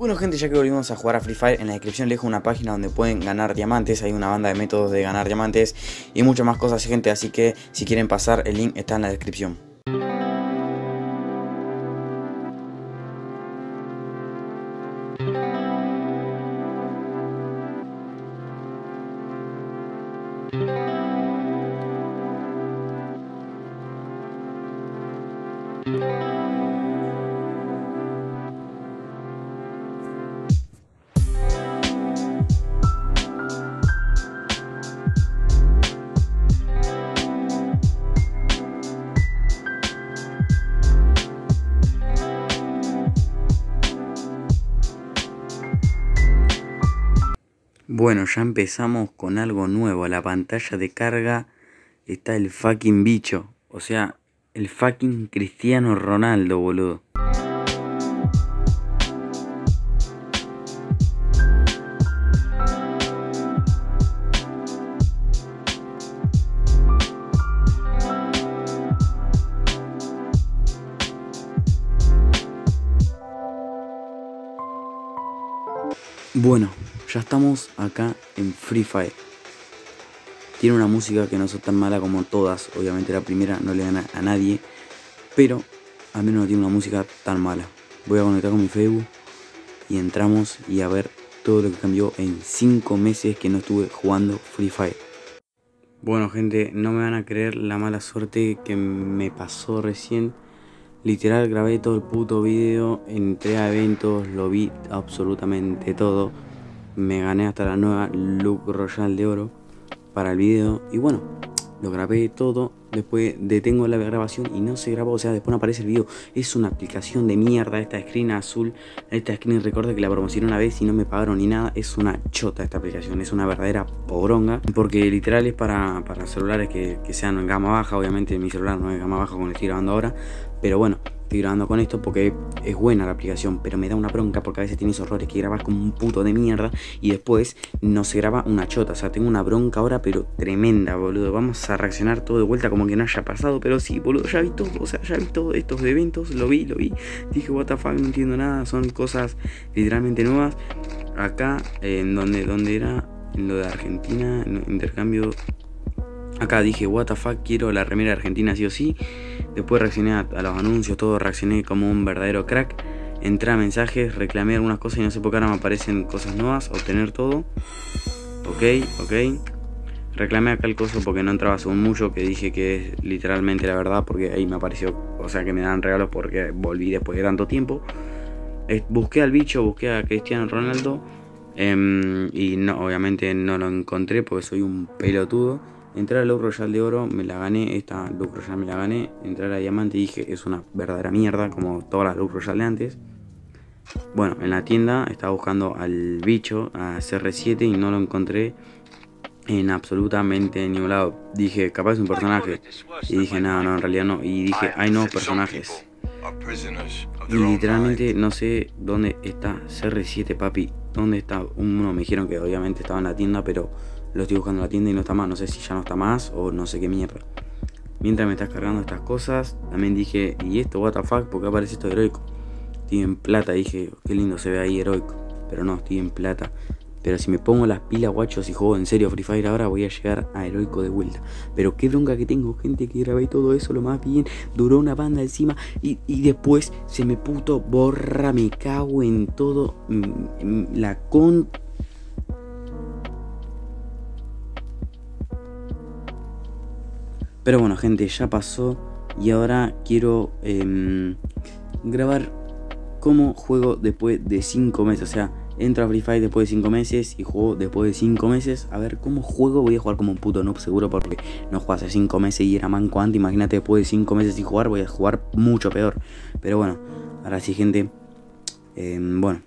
Bueno gente, ya que volvimos a jugar a Free Fire, en la descripción les dejo una página donde pueden ganar diamantes. Hay una banda de métodos de ganar diamantes y muchas más cosas gente, así que si quieren pasar el link está en la descripción. Bueno, ya empezamos con algo nuevo. A la pantalla de carga está el fucking bicho. O sea, el fucking Cristiano Ronaldo, boludo. Bueno, ya estamos acá en Free Fire. Tiene una música que no es tan mala como todas. Obviamente la primera no le gana a nadie, pero al menos no tiene una música tan mala. Voy a conectar con mi Facebook y entramos y a ver todo lo que cambió en 5 meses que no estuve jugando Free Fire. Bueno gente, no me van a creer la mala suerte que me pasó recién. Literal grabé todo el puto video, entré a eventos, lo vi absolutamente todo. Me gané hasta la nueva Lucky Royale de oro para el video. Y bueno, lo grabé todo. Después detengo la grabación y no se graba. O sea, después no aparece el video. Es una aplicación de mierda esta screen azul. Esta screen, recuerdo que la promocioné una vez y no me pagaron ni nada. Es una chota esta aplicación. Es una verdadera poronga. Porque literal es para celulares que sean en gama baja. Obviamente mi celular no es gama baja como lo estoy grabando ahora. Pero bueno, estoy grabando con esto porque es buena la aplicación, pero me da una bronca porque a veces tiene esos errores que grabas como un puto de mierda y después no se graba una chota. O sea, tengo una bronca ahora, pero tremenda, boludo. Vamos a reaccionar todo de vuelta como que no haya pasado, pero sí, boludo, ya vi todo. O sea, ya vi todos estos eventos, lo vi. Dije, what the fuck, no entiendo nada, son cosas literalmente nuevas. Acá, en donde era, en lo de Argentina, en intercambio. Acá dije, what the fuck, quiero la remera argentina sí o sí. Después reaccioné a los anuncios, todo, reaccioné como un verdadero crack. Entré a mensajes, reclamé algunas cosas y no sé por qué ahora me aparecen cosas nuevas. Obtener todo. Ok. Reclamé acá el coso porque no entraba según mucho, que dije que es literalmente la verdad, porque ahí me apareció, o sea, que me dan regalos porque volví después de tanto tiempo. Busqué al bicho, busqué a Cristiano Ronaldo y no, obviamente no lo encontré porque soy un pelotudo. Entrar a Lucky Royale de oro, me la gané, esta Lucky Royale me la gané. Entrar a diamante dije, es una verdadera mierda, como todas las Lucky Royale de antes. Bueno, en la tienda estaba buscando al bicho, a CR7, y no lo encontré en absolutamente ningún lado. Dije, capaz es un personaje. Y dije, no, en realidad no. Y dije, hay nuevos personajes. Y literalmente no sé dónde está CR7, papi. ¿Dónde está? Uno me dijeron que obviamente estaba en la tienda, pero lo estoy buscando en la tienda y no está más. No sé si ya no está más o no sé qué mierda. Mientras me estás cargando estas cosas, también dije, ¿y esto? ¿What the fuck? ¿Por qué aparece esto de heroico? Estoy en plata, dije, qué lindo se ve ahí heroico. Pero no, estoy en plata. Pero si me pongo las pilas, guachos, y juego en serio Free Fire ahora, voy a llegar a heroico de vuelta. Pero qué bronca que tengo, gente, que grabé todo eso lo más bien. Duró una banda encima y después se me puto borra, me cago en todo. La con... Pero bueno gente, ya pasó y ahora quiero grabar cómo juego después de 5 meses. O sea, entro a Free Fire después de 5 meses y juego después de 5 meses. A ver cómo juego, voy a jugar como un puto noob seguro porque no jugué hace 5 meses y era manco antes. Imagínate después de 5 meses sin jugar, voy a jugar mucho peor. Pero bueno, ahora sí gente, bueno,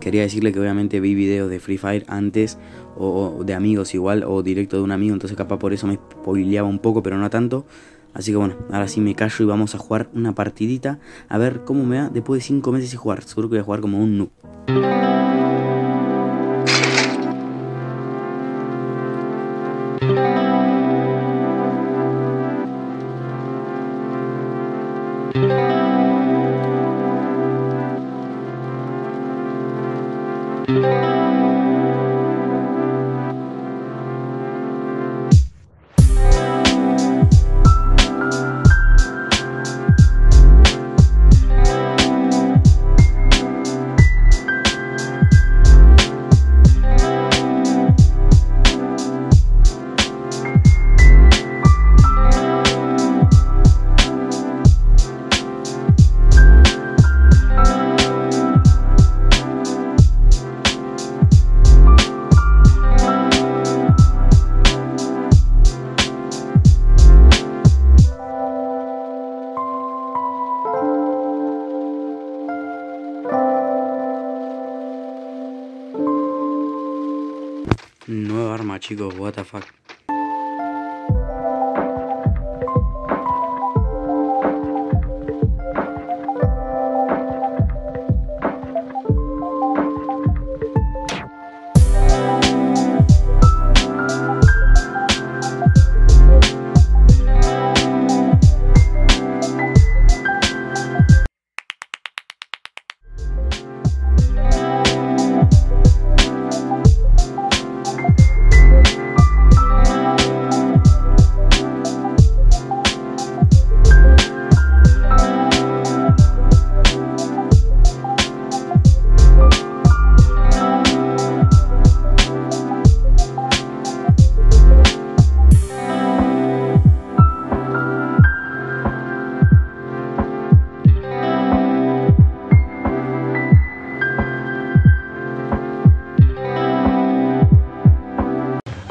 quería decirle que obviamente vi videos de Free Fire antes o de amigos igual o directo de un amigo, entonces capaz por eso me spoileaba un poco, pero no tanto. Así que bueno, ahora sí me callo y vamos a jugar una partidita a ver cómo me va después de 5 meses y jugar. Seguro que voy a jugar como un noob. Nueva arma, chicos, what the fuck.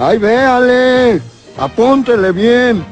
¡Ay, véale! ¡Apúntele bien!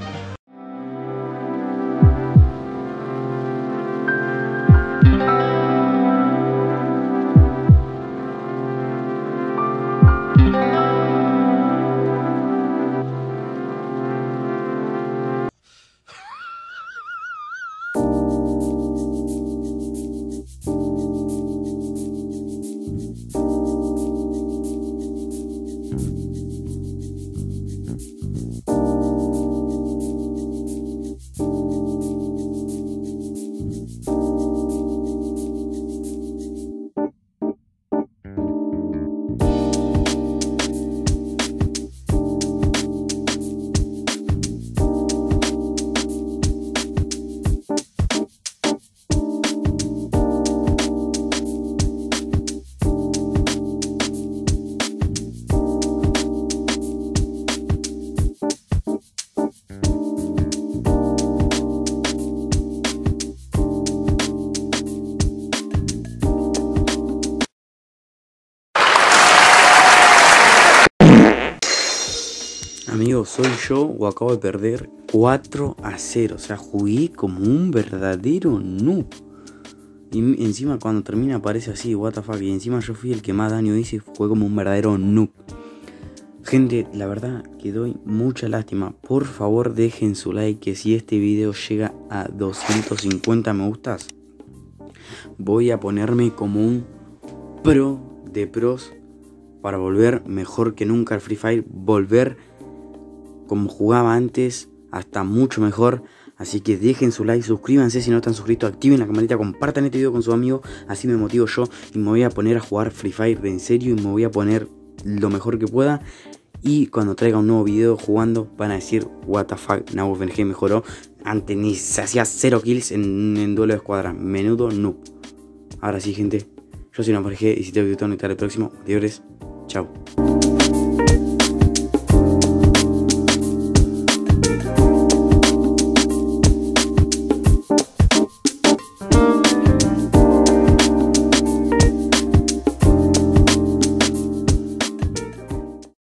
Amigos, soy yo o acabo de perder 4-0. O sea, jugué como un verdadero noob. Y encima cuando termina aparece así, what the fuck. Y encima yo fui el que más daño hice, jugué como un verdadero noob. Gente, la verdad que doy mucha lástima. Por favor dejen su like, que si este video llega a 250 me gustas, voy a ponerme como un pro de pros para volver mejor que nunca al Free Fire, volver como jugaba antes, hasta mucho mejor. Así que dejen su like, suscríbanse si no están suscritos, activen la campanita, compartan este video con sus amigos, así me motivo yo y me voy a poner a jugar Free Fire de en serio y me voy a poner lo mejor que pueda. Y cuando traiga un nuevo video jugando van a decir, what the fuck, NahueFNG mejoró, antes ni se hacía 0 kills en duelo de escuadra, menudo noob. Ahora sí, gente, yo soy NahueFNG y si te gustó, no estaré el próximo. Adiós, chao.